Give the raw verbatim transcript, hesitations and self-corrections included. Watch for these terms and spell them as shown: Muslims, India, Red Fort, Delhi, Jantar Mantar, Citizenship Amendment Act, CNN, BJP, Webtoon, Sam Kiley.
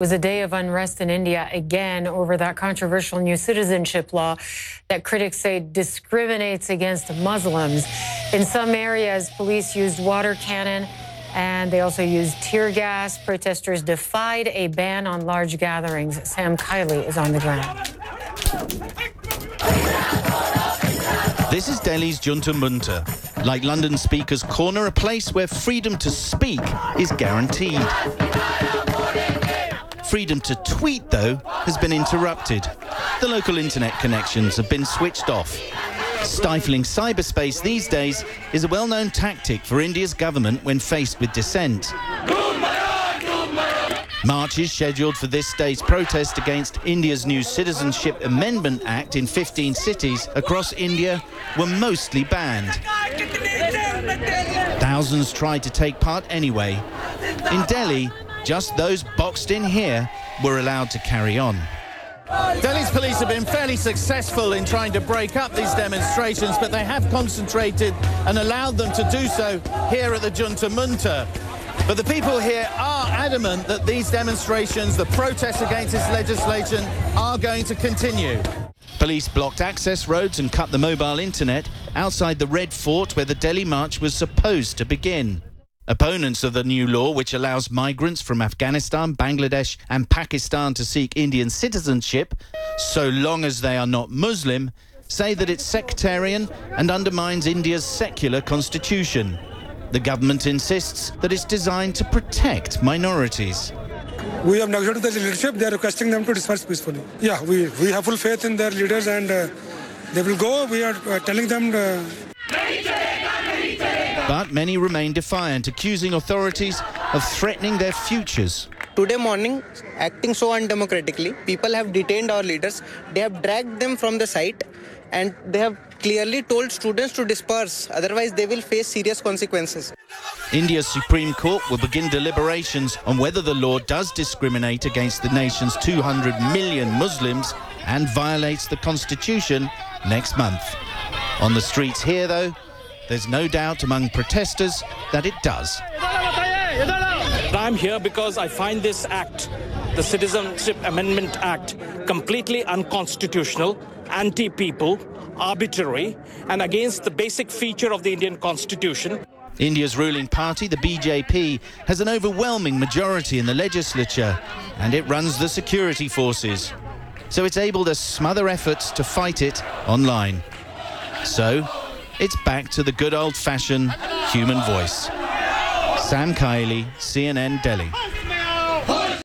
It was a day of unrest in India again over that controversial new citizenship law that critics say discriminates against Muslims. In some areas, police used water cannon and they also used tear gas. Protesters defied a ban on large gatherings. Sam Kiley is on the ground. This is Delhi's Jantar Mantar. Like London's Speaker's Corner, a place where freedom to speak is guaranteed. Freedom to tweet, though, has been interrupted. The local internet connections have been switched off. Stifling cyberspace these days is a well-known tactic for India's government when faced with dissent. Marches scheduled for this day's protest against India's new Citizenship Amendment Act in fifteen cities across India were mostly banned. Thousands tried to take part anyway. In Delhi, just those boxed in here were allowed to carry on. Delhi's police have been fairly successful in trying to break up these demonstrations, but they have concentrated and allowed them to do so here at the Jantar Mantar. But the people here are adamant that these demonstrations, the protests against this legislation, are going to continue. Police blocked access roads and cut the mobile internet outside the Red Fort where the Delhi march was supposed to begin. Opponents of the new law, which allows migrants from Afghanistan, Bangladesh and Pakistan to seek Indian citizenship, so long as they are not Muslim, say that it's sectarian and undermines India's secular constitution. The government insists that it's designed to protect minorities. We have neglected the leadership. They are requesting them to disperse peacefully. Yeah, we, we have full faith in their leaders and uh, they will go. We are uh, telling them... Uh, But many remain defiant, accusing authorities of threatening their futures. Today morning, acting so undemocratically, people have detained our leaders. They have dragged them from the site and they have clearly told students to disperse. Otherwise, they will face serious consequences. India's Supreme Court will begin deliberations on whether the law does discriminate against the nation's two hundred million Muslims and violates the constitution next month. On the streets here, though, there's no doubt among protesters that it does. I'm here because I find this act, the Citizenship Amendment Act, completely unconstitutional, anti-people, arbitrary, and against the basic feature of the Indian Constitution. India's ruling party, the B J P, has an overwhelming majority in the legislature, and it runs the security forces. So it's able to smother efforts to fight it online. So it's back to the good old-fashioned human voice. Sam Kiley, C N N, Delhi.